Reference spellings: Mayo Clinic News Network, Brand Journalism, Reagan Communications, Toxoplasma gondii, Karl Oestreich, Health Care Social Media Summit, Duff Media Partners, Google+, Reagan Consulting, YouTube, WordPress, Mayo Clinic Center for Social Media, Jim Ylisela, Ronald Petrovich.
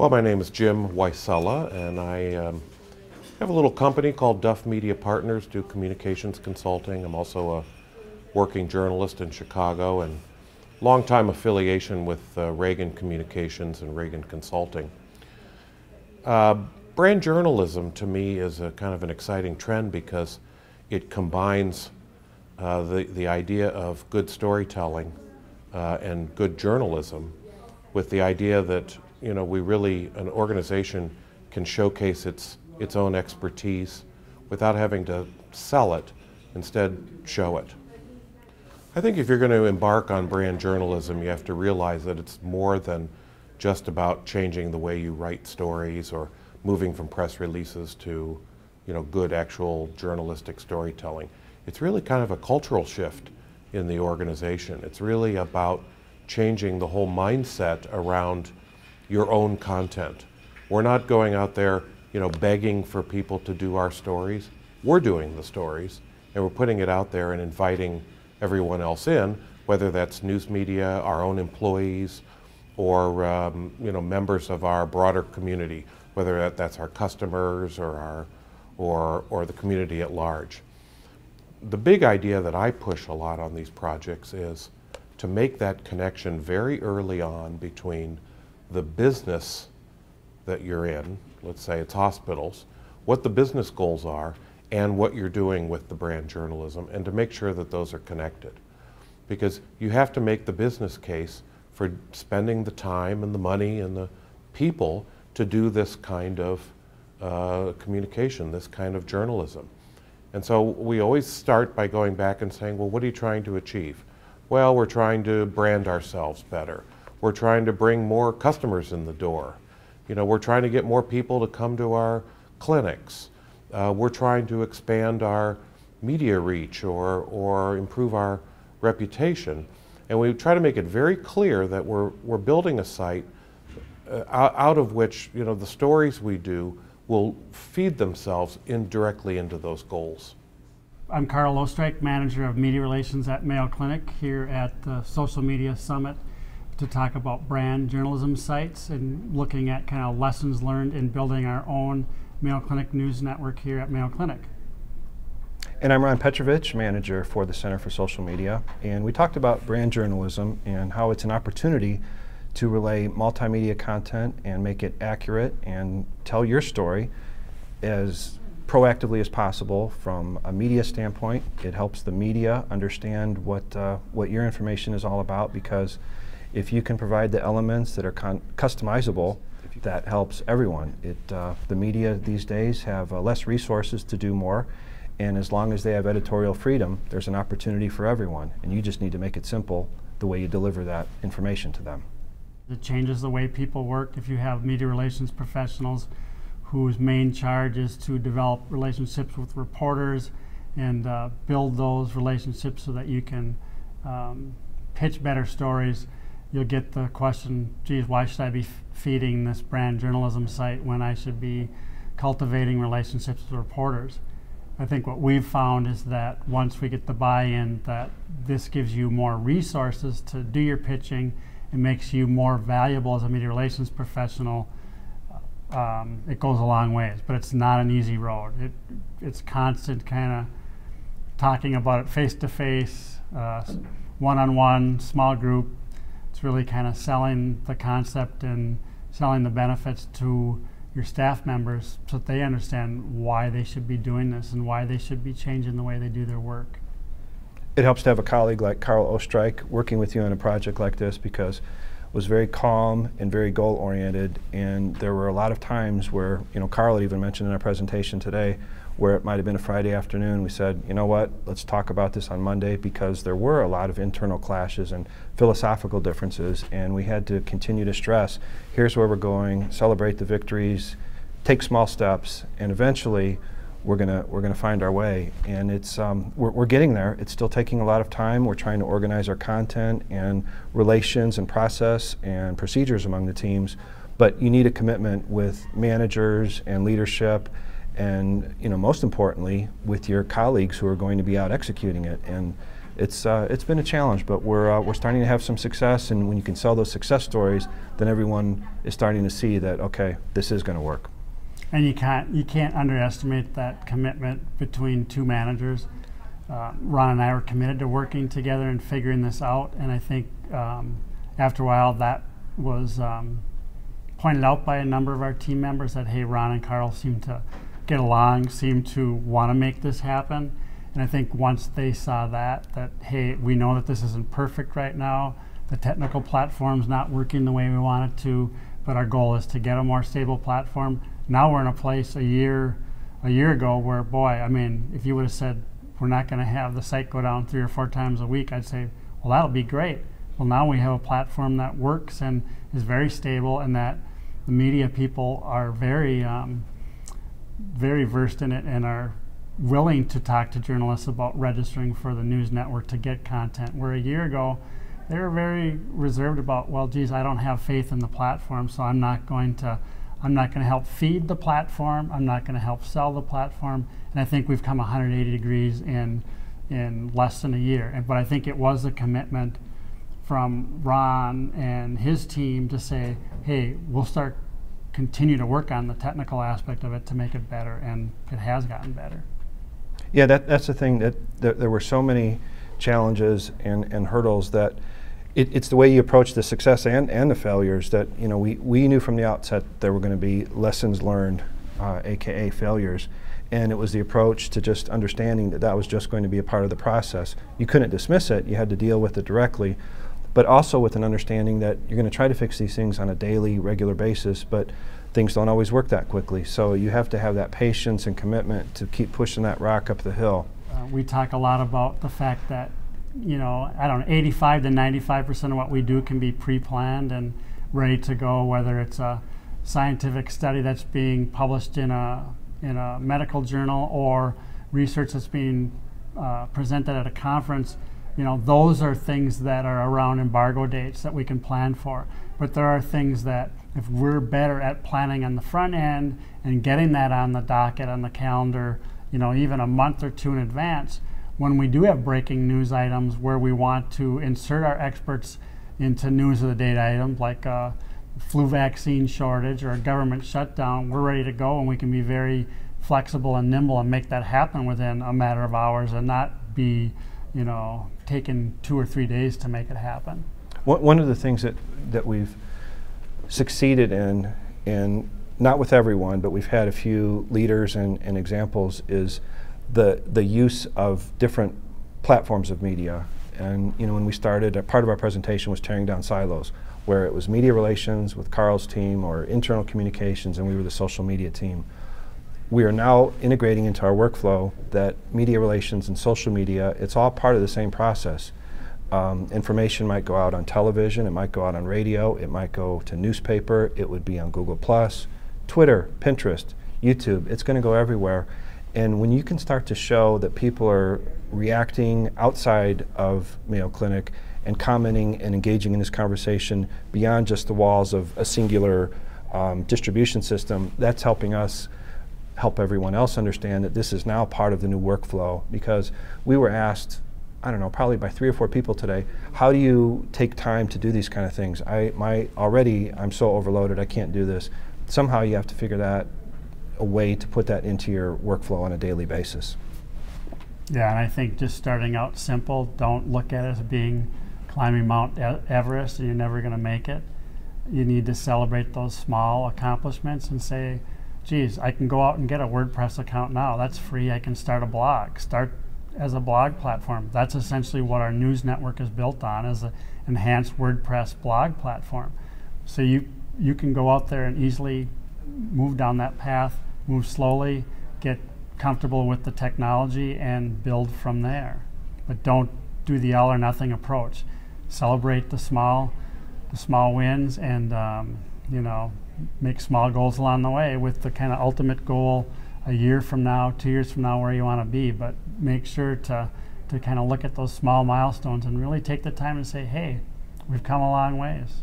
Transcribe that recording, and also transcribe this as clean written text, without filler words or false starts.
Well, my name is Jim Ylisela, and I have a little company called Duff Media Partners, do communications consulting. I'm also a working journalist in Chicago and long-time affiliation with Reagan Communications and Reagan Consulting. Brand journalism to me is a kind of an exciting trend because it combines the idea of good storytelling and good journalism with the idea that we really, an organization can showcase its own expertise without having to sell it, instead show it. I think if you're going to embark on brand journalism, you have to realize that it's more than just about changing the way you write stories or moving from press releases to, good actual journalistic storytelling. It's really kind of a cultural shift in the organization. It's really about changing the whole mindset around your own content. We're not going out there, begging for people to do our stories. We're doing the stories, and we're putting it out there and inviting everyone else in, whether that's news media, our own employees, or members of our broader community, whether that's our customers or or the community at large. The big idea that I push a lot on these projects is to make that connection very early on between the business that you're in, let's say it's hospitals, what the business goals are and what you're doing with the brand journalism, and to make sure that those are connected. Because you have to make the business case for spending the time and the money and the people to do this kind of communication, this kind of journalism. And so we always start by going back and saying, well, what are you trying to achieve? Well, we're trying to brand ourselves better. We're trying to bring more customers in the door. We're trying to get more people to come to our clinics. We're trying to expand our media reach or improve our reputation. And we try to make it very clear that we're building a site out of which the stories we do will feed themselves directly into those goals. I'm Karl Oestreich, Manager of Media Relations at Mayo Clinic, here at the Social Media Summit to talk about brand journalism sites and looking at kind of lessons learned in building our own Mayo Clinic News Network here at Mayo Clinic. And I'm Ronald Petrovich, manager for the Center for Social Media, and we talked about brand journalism and how it's an opportunity to relay multimedia content and make it accurate and tell your story as proactively as possible from a media standpoint. It helps the media understand what your information is all about, because if you can provide the elements that are customizable, that helps everyone. The media these days have less resources to do more, and as long as they have editorial freedom, there's an opportunity for everyone, and you just need to make it simple the way you deliver that information to them. It changes the way people work if you have media relations professionals whose main charge is to develop relationships with reporters and build those relationships so that you can pitch better stories. You'll get the question, geez, why should I be feeding this brand journalism site when I should be cultivating relationships with reporters? I think what we've found is that once we get the buy-in, that this gives you more resources to do your pitching. It makes you more valuable as a media relations professional. It goes a long ways, but it's not an easy road. It's constant kind of talking about it face-to-face, one-on-one, small group. It's really kind of selling the concept and selling the benefits to your staff members so that they understand why they should be doing this and why they should be changing the way they do their work. It helps to have a colleague like Karl Oestreich working with you on a project like this, because it was very calm and very goal-oriented, and there were a lot of times where, Karl had even mentioned in our presentation today, where it might have been a Friday afternoon, we said, you know what, let's talk about this on Monday, because there were a lot of internal clashes and philosophical differences, and we had to continue to stress, here's where we're going, celebrate the victories, take small steps, and eventually we're gonna find our way. And it's, we're getting there. It's still taking a lot of time. We're trying to organize our content and relations and process and procedures among the teams, but you need a commitment with managers and leadership, and most importantly with your colleagues who are going to be out executing it. And it's been a challenge, but we're starting to have some success, and when you can sell those success stories, then everyone is starting to see that, okay, this is going to work. And you can't underestimate that commitment between two managers. Ron and I were committed to working together and figuring this out, and I think after a while that was pointed out by a number of our team members that, hey, Ron and Karl seem to get along, seem to want to make this happen. And I think once they saw that, hey, we know that this isn't perfect right now, the technical platform's not working the way we want it to, but our goal is to get a more stable platform. Now we're in a place a year ago where, boy, I mean, if you would have said, we're not going to have the site go down 3 or 4 times a week, I'd say, well, that'll be great. Well, now we have a platform that works and is very stable, and that the media people are very, very versed in it and are willing to talk to journalists about registering for the news network to get content. Where a year ago, they were very reserved about, well, geez, I don't have faith in the platform, so I'm not going to help feed the platform. I'm not going to help sell the platform. And I think we've come 180 degrees in less than a year. But I think it was a commitment from Ron and his team to say, hey, we'll continue to work on the technical aspect of it to make it better, and it has gotten better. Yeah, that's the thing, that there were so many challenges and hurdles that it's the way you approach the success and the failures that, you know, we knew from the outset there were going to be lessons learned, AKA failures, and it was the approach to just understanding that that was just going to be a part of the process. You couldn't dismiss it, you had to deal with it directly, but also with an understanding that you're going to try to fix these things on a daily, regular basis, but things don't always work that quickly. So you have to have that patience and commitment to keep pushing that rock up the hill. We talk a lot about the fact that, you know, I don't know, 85 to 95% of what we do can be pre-planned and ready to go, whether it's a scientific study that's being published in a medical journal or research that's being presented at a conference. You know, those are things that are around embargo dates that we can plan for. But there are things that if we're better at planning on the front end and getting that on the docket, on the calendar, you know, even a month or two in advance, when we do have breaking news items where we want to insert our experts into news of the day items like a flu vaccine shortage or a government shutdown, we're ready to go, and we can be very flexible and nimble and make that happen within a matter of hours and not be, you know, taking 2 or 3 days to make it happen. One of the things that we've succeeded in, and not with everyone, but we've had a few leaders and examples, is the use of different platforms of media. And, you know, when we started, a part of our presentation was tearing down silos, where it was media relations with Karl's team or internal communications, and we were the social media team. We are now integrating into our workflow that media relations and social media, it's all part of the same process. Information might go out on television, it might go out on radio, it might go to newspaper, it would be on Google+, Twitter, Pinterest, YouTube, it's going to go everywhere. And when you can start to show that people are reacting outside of Mayo Clinic and commenting and engaging in this conversation beyond just the walls of a singular distribution system, that's helping us help everyone else understand that this is now part of the new workflow. Because we were asked, I don't know, probably by 3 or 4 people today, how do you take time to do these kind of things? I'm so overloaded, I can't do this. Somehow you have to figure that a way to put that into your workflow on a daily basis. Yeah, and I think just starting out simple, don't look at it as being climbing Mount Everest and you're never going to make it. You need to celebrate those small accomplishments and say, geez, I can go out and get a WordPress account now. That's free. I can start a blog. Start as a blog platform. That's essentially what our news network is built on, is an enhanced WordPress blog platform. So you can go out there and easily move down that path, move slowly, get comfortable with the technology, and build from there. But don't do the all or nothing approach. Celebrate the small wins, and you know, make small goals along the way with the kind of ultimate goal a year from now, 2 years from now, where you want to be. But make sure to kind of look at those small milestones and really take the time and say, hey, we've come a long ways.